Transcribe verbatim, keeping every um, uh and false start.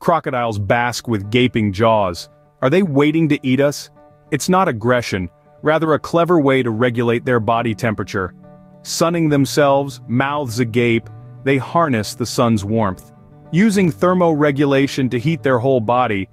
Crocodiles bask with gaping jaws. Are they waiting to eat us? It's not aggression, rather a clever way to regulate their body temperature. Sunning themselves, mouths agape, they harness the sun's warmth. Using thermoregulation to heat their whole body,